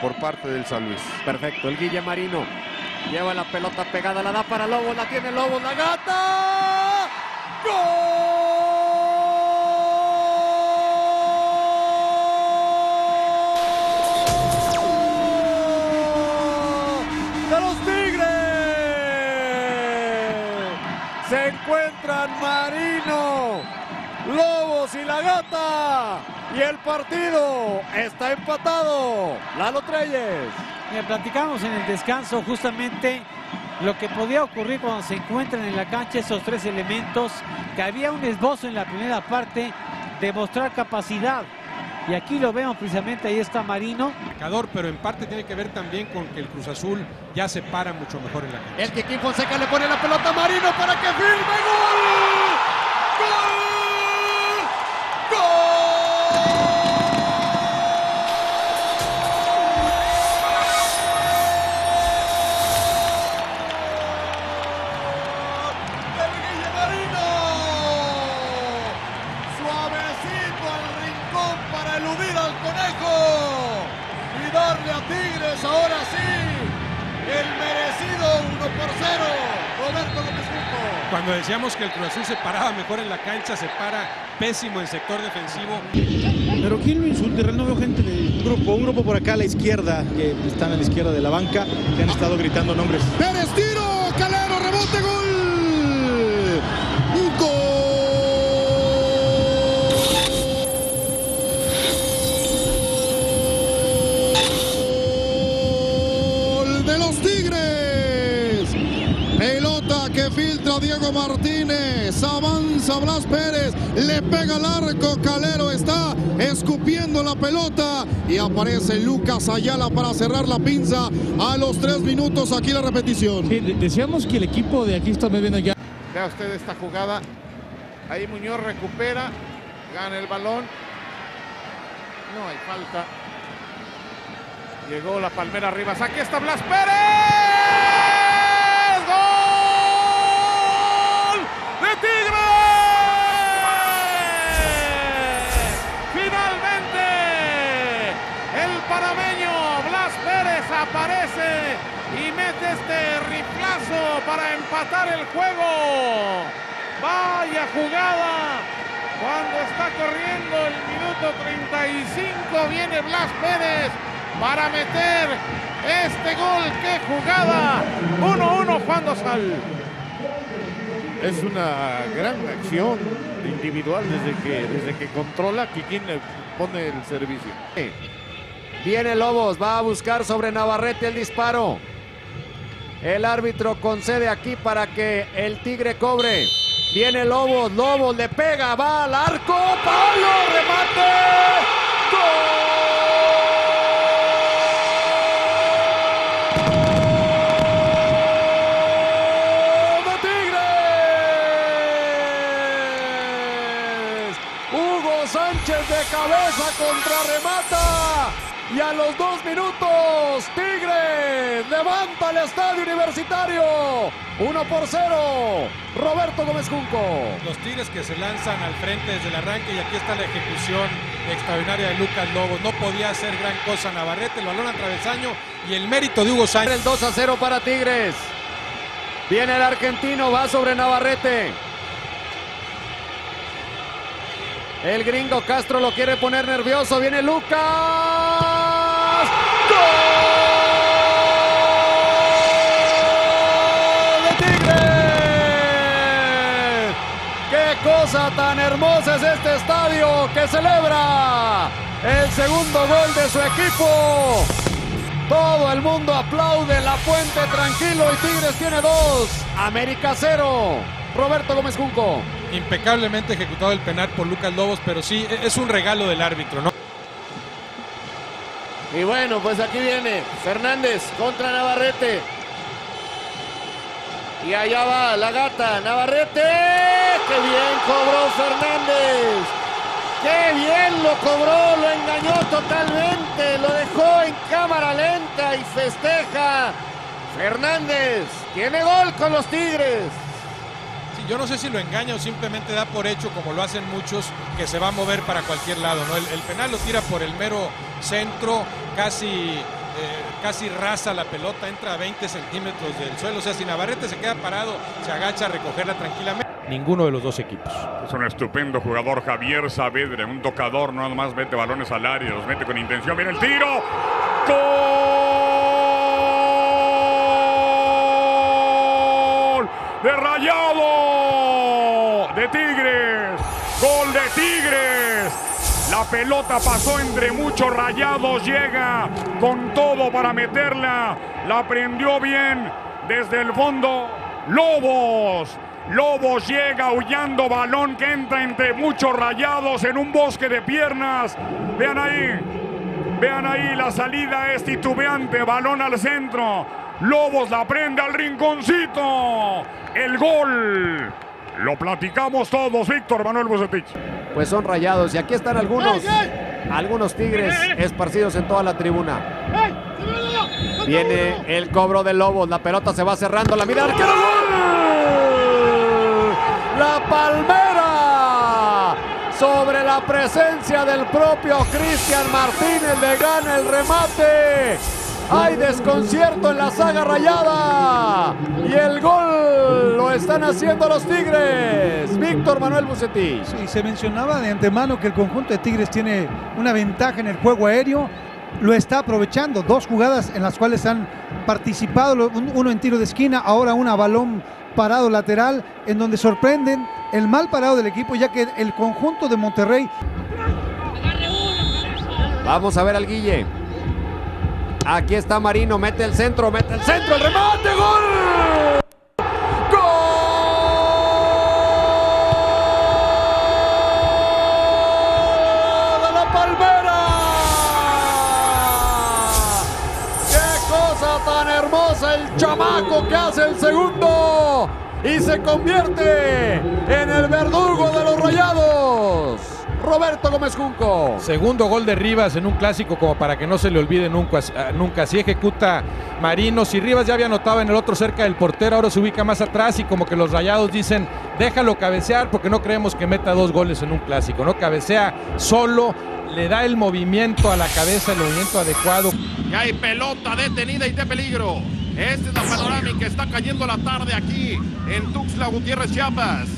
por parte del San Luis. Perfecto, el Guille Marino lleva la pelota pegada, la da para Lobo, la tiene Lobo, la gata. ¡Gol! Se encuentran Marino, Lobos y la Gata. Y el partido está empatado. Lalo Treyes. Mira, platicamos en el descanso justamente lo que podía ocurrir cuando se encuentran en la cancha esos tres elementos. Que había un esbozo en la primera parte de mostrar capacidad. Y aquí lo vemos precisamente, ahí está Marino. Marcador, pero en parte tiene que ver también con que el Cruz Azul ya se para mucho mejor en la cancha. El Kikín Fonseca le pone la pelota a Marino para que firme. ¡Gol! ¡Gol! ¡Gol! ¡Del Guille Marino! Suavecito al rincón para eludir al conejo y darle a Tigres ahora sí el merecido 1-0, Roberto Gómez Junco. Cuando decíamos que el Cruz Azul se paraba mejor en la cancha, se para pésimo en sector defensivo. Pero ¿quién lo insulta? No veo gente del grupo, un grupo por acá a la izquierda, que están a la izquierda de la banca, que han estado gritando nombres. Pérez, tiro, Calero, rebote, gol. Un gol. Filtra Diego Martínez, avanza Blas Pérez, le pega al arco, Calero está escupiendo la pelota y aparece Lucas Ayala para cerrar la pinza a los 3 minutos. Aquí la repetición. Sí, decíamos que el equipo de aquí está muy bien allá. Vea usted esta jugada, ahí Muñoz recupera, gana el balón, no hay falta, llegó la palmera Rivas, aquí está Blas Pérez. Aparece y mete este riflazo para empatar el juego. Vaya jugada. Cuando está corriendo el minuto 35 viene Blas Pérez para meter este gol. ¡Qué jugada! 1-1 Juan Dosal. Es una gran acción individual desde que controla. Kikín pone el servicio. Viene Lobos, va a buscar sobre Navarrete el disparo. El árbitro concede aquí para que el Tigre cobre. Viene Lobos, Lobos le pega, va al arco, palo, remate. ¡Gol de Tigres! Hugo Sánchez de cabeza contrarremata. Y a los 2 minutos, Tigres levanta el Estadio Universitario. 1-0, Roberto Gómez Junco. Los Tigres que se lanzan al frente desde el arranque y aquí está la ejecución extraordinaria de Lucas Lobo. No podía hacer gran cosa Navarrete, el balón al travesaño y el mérito de Hugo Sánchez. El 2-0 para Tigres. Viene el argentino, va sobre Navarrete. El gringo Castro lo quiere poner nervioso, viene Lucas. ¡Gol de Tigres! ¡Qué cosa tan hermosa es este estadio que celebra el segundo gol de su equipo! Todo el mundo aplaude, La Puente tranquilo y Tigres tiene 2, América 0. Roberto Gómez Junco. Impecablemente ejecutado el penal por Lucas Lobos, pero sí, es un regalo del árbitro, ¿no? Y bueno, pues aquí viene Fernández contra Navarrete. Y allá va la gata, Navarrete. ¡Qué bien cobró Fernández! ¡Qué bien lo cobró! Lo engañó totalmente, lo dejó en cámara lenta y festeja. Fernández tiene gol con los Tigres. Yo no sé si lo engaña o simplemente da por hecho, como lo hacen muchos, que se va a mover para cualquier lado, ¿no? El penal lo tira por el mero centro, casi casi rasa la pelota, entra a 20 centímetros del suelo. O sea, si Navarrete se queda parado, se agacha a recogerla tranquilamente. Ninguno de los dos equipos. Es un estupendo jugador Javier Saavedra, un tocador, no más mete balones al área, los mete con intención. ¡Viene el tiro! ¡Gol! ¡De Rayado! ¡De Tigres! ¡Gol de Tigres! La pelota pasó entre muchos Rayados, llega con todo para meterla. La prendió bien desde el fondo. Lobos. Lobos llega aullando, balón que entra entre muchos Rayados en un bosque de piernas. Vean ahí. Vean ahí, la salida es titubeante. Balón al centro. Lobos la prende al rinconcito. El gol. Lo platicamos todos, Víctor Manuel Vucetich. Pues son Rayados y aquí están algunos Tigres esparcidos en toda la tribuna. Viene el cobro de Lobos, la pelota se va cerrando, la mira, arquero, ¡gol! La palmera sobre la presencia del propio Cristian Martínez, le gana el remate. Hay desconcierto en la saga Rayada y el gol lo están haciendo los Tigres. Víctor Manuel Vucetich. Sí, se mencionaba de antemano que el conjunto de Tigres tiene una ventaja en el juego aéreo. Lo está aprovechando. Dos jugadas en las cuales han participado, uno en tiro de esquina, ahora una balón parado lateral, en donde sorprenden el mal parado del equipo, ya que el conjunto de Monterrey. Vamos a ver al Guille. Aquí está Marino, mete el centro, el remate, ¡gol! ¡Gol de la palmera! ¡Qué cosa tan hermosa! El chamaco que hace el segundo y se convierte en el verdugo de los Rayados. Roberto Gómez Junco. Segundo gol de Rivas en un clásico, como para que no se le olvide nunca. Así ejecuta Marino. Si Rivas ya había anotado en el otro cerca del portero, ahora se ubica más atrás y como que los Rayados dicen, déjalo cabecear porque no creemos que meta dos goles en un clásico. No cabecea solo, le da el movimiento a la cabeza, el movimiento adecuado. Y hay pelota detenida y de peligro. Esta es la panorámica, está cayendo la tarde aquí en Tuxtla Gutiérrez, Chiapas.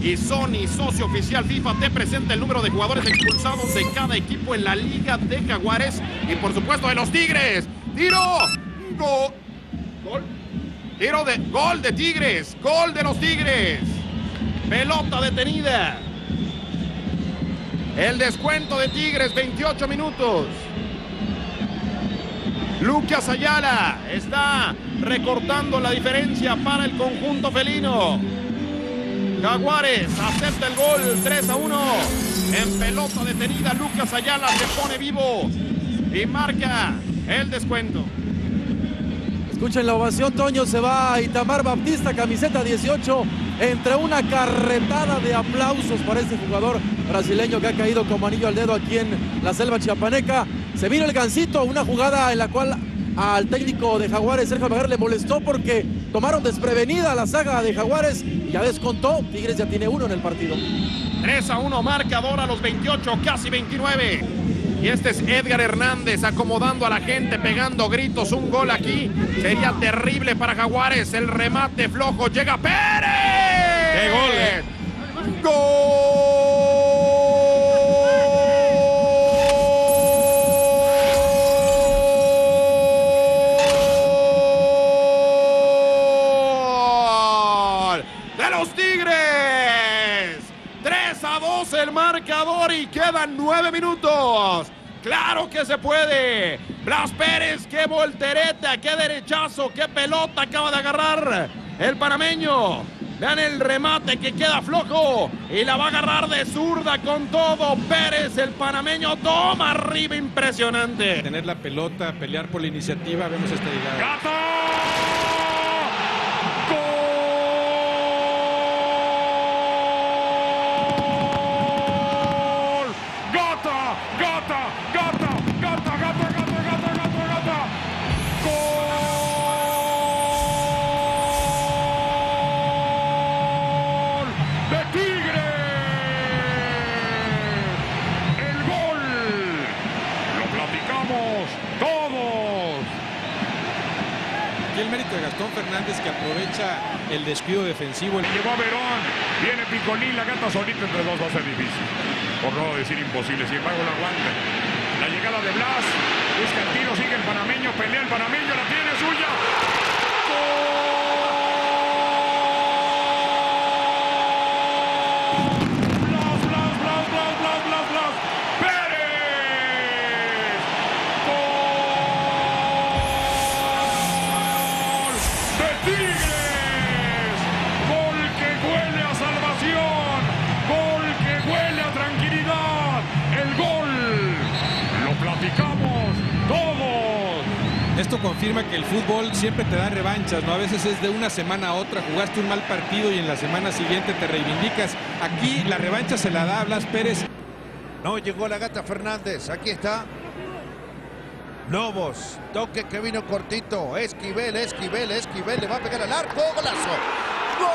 Y Sony, socio oficial FIFA, te presenta el número de jugadores expulsados de cada equipo en la Liga de Jaguares y por supuesto de los Tigres. ¡Tiro! ¡Gol! ¡Gol! ¡Tiro de gol de Tigres! ¡Gol de los Tigres! Pelota detenida. El descuento de Tigres, 28 minutos. Lucas Ayala está recortando la diferencia para el conjunto felino. Jaguares acepta el gol, 3-1. En pelota detenida, Lucas Ayala se pone vivo y marca el descuento. Escuchen la ovación, Toño. Se va Itamar Baptista, camiseta 18, entre una carretada de aplausos para este jugador brasileño que ha caído como anillo al dedo aquí en la selva chiapaneca. Se vino el gancito, una jugada en la cual al técnico de Jaguares, Sergio Magar, le molestó porque tomaron desprevenida la saga de Jaguares. Ya descontó, Tigres ya tiene uno en el partido. 3-1 marcador a los 28, casi 29. Y este es Edgar Hernández acomodando a la gente, pegando gritos. Un gol aquí sería terrible para Jaguares. El remate flojo, llega Pérez. ¡Qué gol! El marcador y quedan 9 minutos. ¡Claro que se puede! Blas Pérez, qué voltereta, qué derechazo, qué pelota acaba de agarrar el panameño. Vean el remate que queda flojo y la va a agarrar de zurda con todo. Pérez, el panameño, toma arriba, impresionante. Tener la pelota, pelear por la iniciativa, vemos esta llegada. ¡Gato! Todos Aquí el mérito de Gastón Fernández, que aprovecha el descuido defensivo. Llegó a Verón, viene Picolín, la gata solita entre dos, va a ser difícil, por no decir imposible, sin embargo la aguanta. La llegada de Blas, busca el tiro, sigue el panameño, pelea el panameño, la tiene suya. Esto confirma que el fútbol siempre te da revanchas, ¿no? A veces es de una semana a otra, jugaste un mal partido y en la semana siguiente te reivindicas. Aquí la revancha se la da a Blas Pérez. No llegó la gata Fernández, aquí está. Lobos, toque que vino cortito, Esquivel, le va a pegar al arco, golazo. ¡Gol!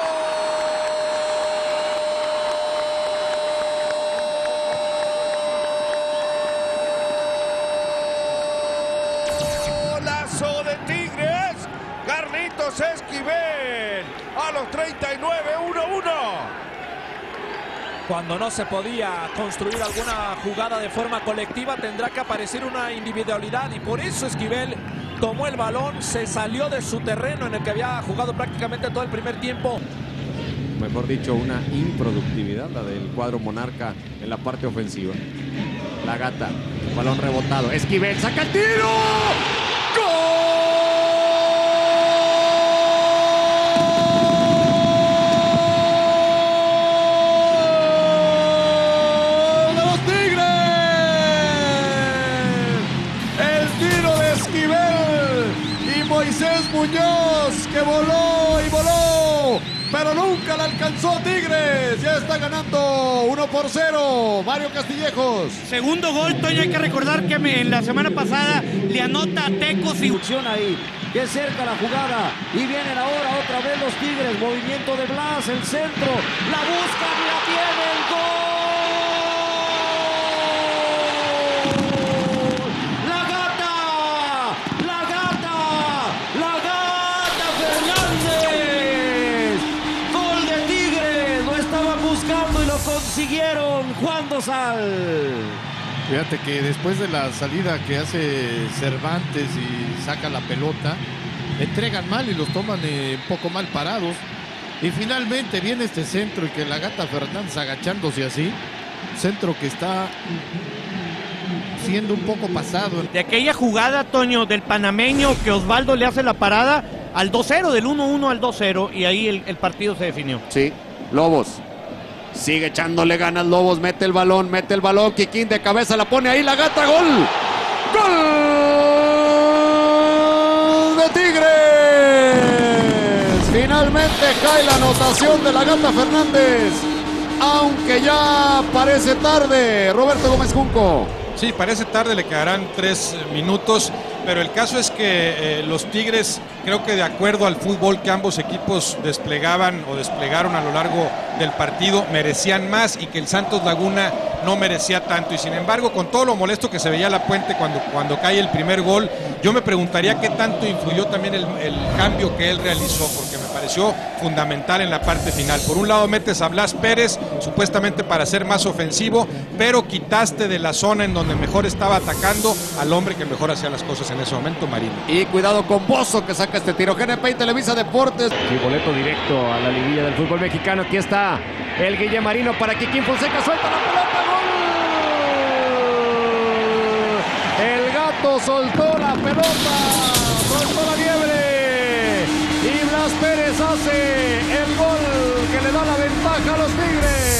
Esquivel a los 39, 1-1. Cuando no se podía construir alguna jugada de forma colectiva, tendrá que aparecer una individualidad, y por eso Esquivel tomó el balón, se salió de su terreno en el que había jugado prácticamente todo el primer tiempo. Mejor dicho, una improductividad la del cuadro monarca en la parte ofensiva. La gata, balón rebotado, Esquivel saca el tiro. ¡Gol! Muñoz, que voló y voló, pero nunca la alcanzó Tigres. Ya está ganando 1-0 Mario Castillejos. Segundo gol, Toño. Hay que recordar que la semana pasada le anota a Tecos y... ahí, que cerca la jugada, y vienen ahora otra vez los Tigres. Movimiento de Blas, el centro, la buscan y la tiene, el gol. Consiguieron Juan Dosal. Fíjate que después de la salida que hace Cervantes y saca la pelota, entregan mal y los toman un poco mal parados, y finalmente viene este centro, y que la gata Fernández agachándose así, centro que está siendo un poco pasado. De aquella jugada, Toño, del panameño, que Osvaldo le hace la parada al 2-0, del 1-1 al 2-0, y ahí el partido se definió. Sí, Lobos sigue echándole ganas, Lobos, mete el balón, Kikín de cabeza, la pone ahí, la gata, gol. ¡Gol de Tigres! Finalmente cae la anotación de la gata Fernández, aunque ya parece tarde, Roberto Gómez Junco. Sí, parece tarde, le quedarán 3 minutos, pero el caso es que los Tigres, creo que de acuerdo al fútbol que ambos equipos desplegaban o desplegaron a lo largo del partido, merecían más, y que el Santos Laguna no merecía tanto. Y sin embargo, con todo lo molesto que se veía La Puente cuando cae el primer gol, yo me preguntaría qué tanto influyó también el cambio que él realizó, porque me pareció fundamental en la parte final. Por un lado metes a Blas Pérez, supuestamente para ser más ofensivo, pero quitaste de la zona en donde mejor estaba atacando al hombre que mejor hacía las cosas en ese momento, Marino. Y cuidado con Bozo, que saca este tiro. GNP y Televisa Deportes. Y boleto directo a la liguilla del fútbol mexicano. Aquí está el Guille Marino para Kikín Fonseca, suelta la pelota, gol. El gato soltó la pelota, soltó la liebre, y Blas Pérez hace el gol que le da la ventaja a los Tigres.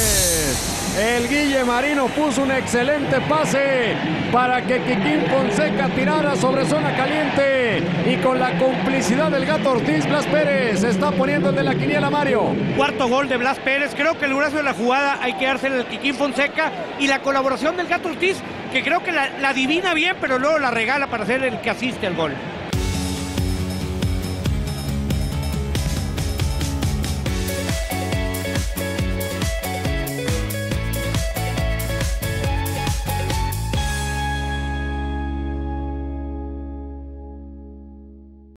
El Guille Marino puso un excelente pase para que Kikín Fonseca tirara sobre zona caliente, y con la complicidad del Gato Ortiz, Blas Pérez está poniendo el de la quiniela, Mario. Cuarto gol de Blas Pérez. Creo que el brazo de la jugada hay que dárselo al Kikín Fonseca, y la colaboración del Gato Ortiz, que creo que la adivina bien, pero luego la regala para ser el que asiste al gol.